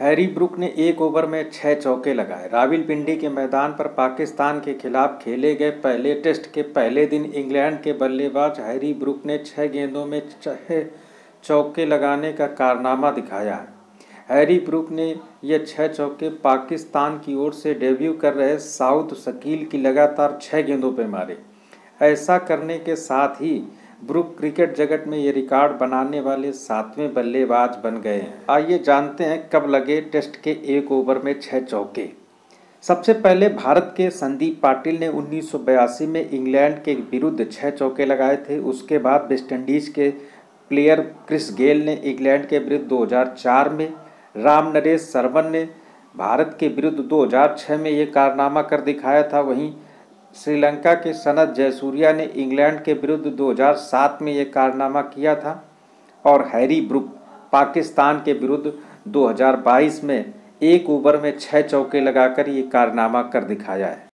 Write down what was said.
Harry Brook ने एक over में 6 चौके लगाए। रावलपिंडी के मैदान पर पाकिस्तान के खिलाफ खेले गए पहले टेस्ट के पहले दिन इंग्लैंड के बल्लेबाज हैरी ब्रुक ने 6 गेंदों में 6 चौके लगाने का कारनामा दिखाया। हैरी ब्रुक ने ये 6 चौके पाकिस्तान की ओर से डेब्यू कर रहे साउथ शकील की लगातार 6 गेंदों पर मारे। ऐसा करने के साथ ही ब्रुक क्रिकेट जगत में ये रिकॉर्ड बनाने वाले 7वें बल्लेबाज बन गए हैं। आइए जानते हैं कब लगे टेस्ट के एक ओवर में 6 चौके। सबसे पहले भारत के संदीप पाटिल ने 1982 में इंग्लैंड के विरुद्ध 6 चौके लगाए थे। उसके बाद वेस्टइंडीज़ के प्लेयर क्रिस गेल ने इंग्लैंड के विरुद्ध 2004 में, रामनरेश सरवन ने भारत के विरुद्ध 2006 में ये कारनामा कर दिखाया था। वहीं श्रीलंका के सनत जयसूर्या ने इंग्लैंड के विरुद्ध 2007 में यह कारनामा किया था और हैरी ब्रुक पाकिस्तान के विरुद्ध 2022 में एक ओवर में 6 चौके लगाकर ये कारनामा कर दिखाया है।